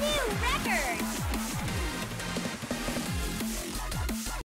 New records!